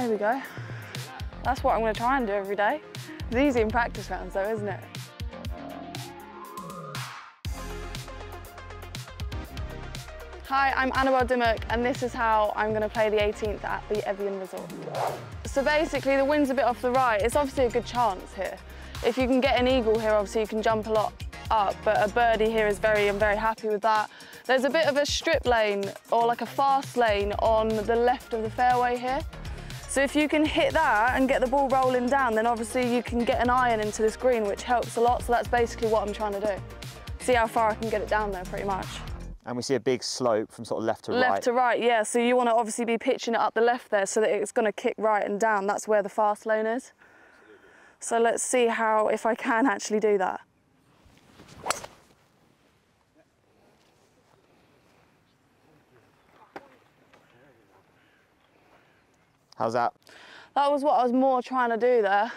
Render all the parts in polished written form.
There we go. That's what I'm going to try and do every day. It's easy in practice rounds though, isn't it? Hi, I'm Annabel Dimmock, and this is how I'm going to play the 18th at the Evian Resort. So basically, the wind's a bit off the right. It's obviously a good chance here. If you can get an eagle here, obviously you can jump a lot up, but a birdie here is I'm very happy with that. There's a bit of a strip lane, or like a fast lane, on the left of the fairway here. So if you can hit that and get the ball rolling down, then obviously you can get an iron into this green, which helps a lot. So that's basically what I'm trying to do. See how far I can get it down there, pretty much. And we see a big slope from sort of left to right. Left to right, yeah. So you want to obviously be pitching it up the left there so that it's going to kick right and down. That's where the fast lane is. So let's see how, if I can actually do that. How's that? That was what I was more trying to do there.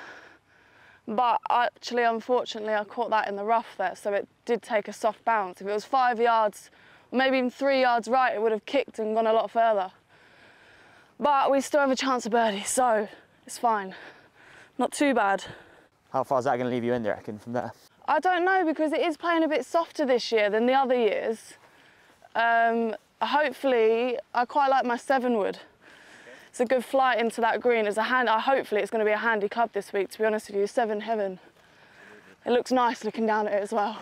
But actually, unfortunately, I caught that in the rough there, so it did take a soft bounce. If it was 5 yards, maybe even 3 yards right, it would have kicked and gone a lot further. But we still have a chance of birdie, so it's fine. Not too bad. How far is that going to leave you in, do you reckon, from there? I don't know, because it is playing a bit softer this year than the other years. Hopefully, I quite like my 7-wood. It's a good flight into that green. As a hand, hopefully it's going to be a handy club this week, to be honest with you. 7 heaven. It looks nice looking down at it as well.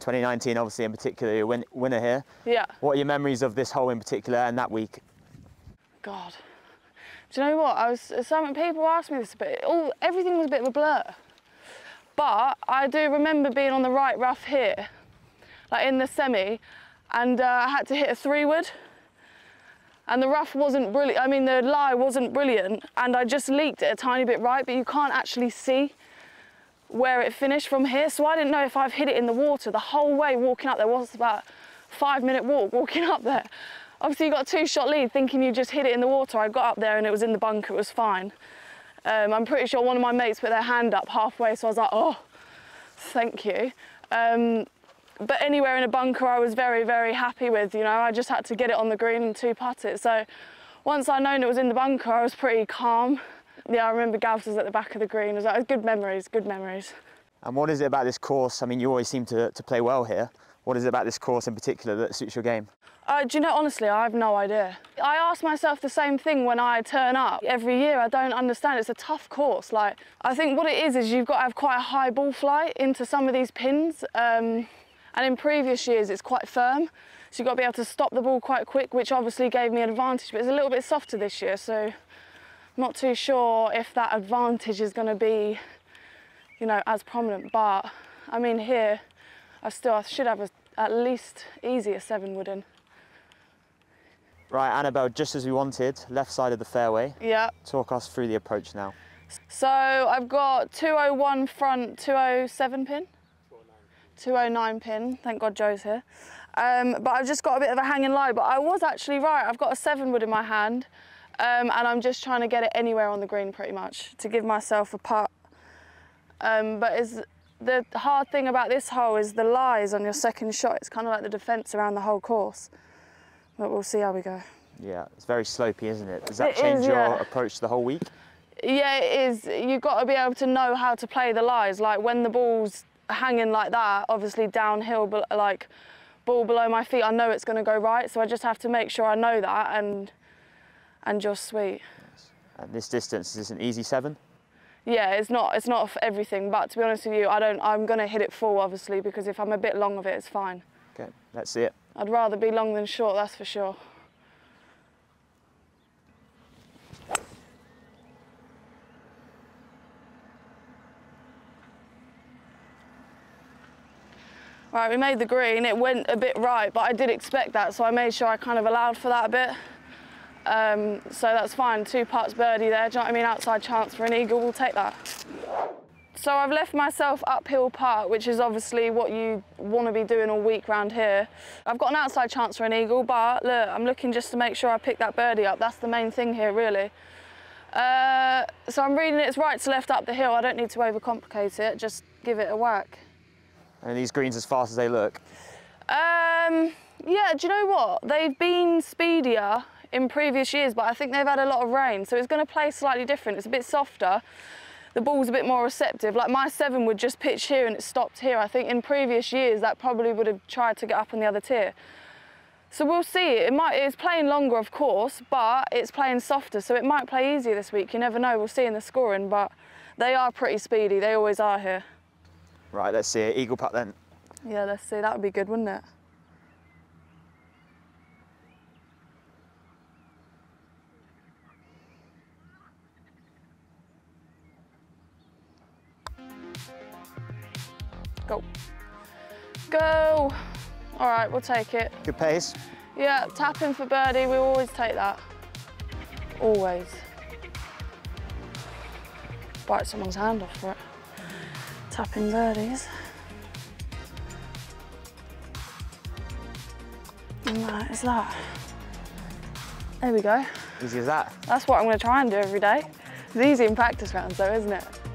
2019, obviously, in particular, you're a winner here. Yeah. What are your memories of this hole in particular and that week? God. Do you know what? So many people asked me this a bit. Everything was a bit of a blur. But I do remember being on the right rough here, like in the semi, and I had to hit a 3-wood. And the rough wasn't brilliant, I mean, the lie wasn't brilliant, and I just leaked it a tiny bit right, but you can't actually see where it finished from here, so I didn't know if I've hit it in the water the whole way walking up there. Was about a 5-minute walk walking up there. Obviously, you got a 2-shot lead thinking you just hit it in the water. I got up there and it was in the bunker, it was fine. I'm pretty sure one of my mates put their hand up halfway, so I was like, oh, thank you. But anywhere in a bunker I was very happy with, you know. I just had to get it on the green and 2-putt it. So once I known it was in the bunker, I was pretty calm. Yeah, I remember Gavs was at the back of the green. It was like, good memories, good memories. And what is it about this course? I mean, you always seem to play well here. What is it about this course in particular that suits your game? Do you know, honestly, I have no idea. I ask myself the same thing when I turn up. Every year, I don't understand. It's a tough course. Like, I think what it is you've got to have quite a high ball flight into some of these pins. And in previous years, it's quite firm, so you've got to be able to stop the ball quite quick, which obviously gave me an advantage, but it's a little bit softer this year, so I'm not too sure if that advantage is going to be, you know, as prominent. But, I mean, here, I should have at least easier 7-wood in. Right, Annabel, just as we wanted, left side of the fairway. Yeah. Talk us through the approach now. So I've got 201 front, 207 pin. 209 pin, thank God Joe's here. But I've just got a bit of a hanging lie, but I was actually right. I've got a 7-wood in my hand, and I'm just trying to get it anywhere on the green pretty much to give myself a putt. But the hard thing about this hole is the lies on your second shot. It's kind of like the defence around the whole course. But we'll see how we go. Yeah, it's very slopey, isn't it? Does that change your approach the whole week? Yeah, it is. You've got to be able to know how to play the lies. Like when the ball's hanging like that, obviously downhill, but like ball below my feet, I know it's going to go right, so I just have to make sure I know that and you're sweet. Yes. And this distance, is this an easy 7? Yeah, it's not for everything, but to be honest with you, I'm going to hit it full, obviously, because if I'm a bit long of it, it's fine. Okay, let's see it. I'd rather be long than short, that's for sure. Right, we made the green, it went a bit right, but I did expect that, so I made sure I kind of allowed for that a bit. So that's fine, 2 putts birdie there, do you know what I mean? Outside chance for an eagle, we'll take that. So I've left myself uphill putt, which is obviously what you want to be doing all week round here. I've got an outside chance for an eagle, but look, I'm looking just to make sure I pick that birdie up. That's the main thing here, really. So I'm reading it's right to left up the hill. I don't need to overcomplicate it, just give it a whack. And are these greens as fast as they look? Yeah, do you know what? They've been speedier in previous years, but I think they've had a lot of rain, so it's going to play slightly different. It's a bit softer, the ball's a bit more receptive. Like my 7 would just pitch here and it stopped here. I think in previous years that probably would have tried to get up on the other tier. So we'll see. It's playing longer, of course, but it's playing softer, so it might play easier this week. You never know. We'll see in the scoring, but they are pretty speedy. They always are here. Right, let's see. Eagle putt then. Yeah, let's see. That would be good, wouldn't it? Go. Go! All right, we'll take it. Good pace. Yeah, tapping for birdie. We always take that. Always. Bite someone's hand off for it. Tapping birdies. And that is that. There we go. Easy as that. That's what I'm going to try and do every day. It's easy in practice rounds though, isn't it?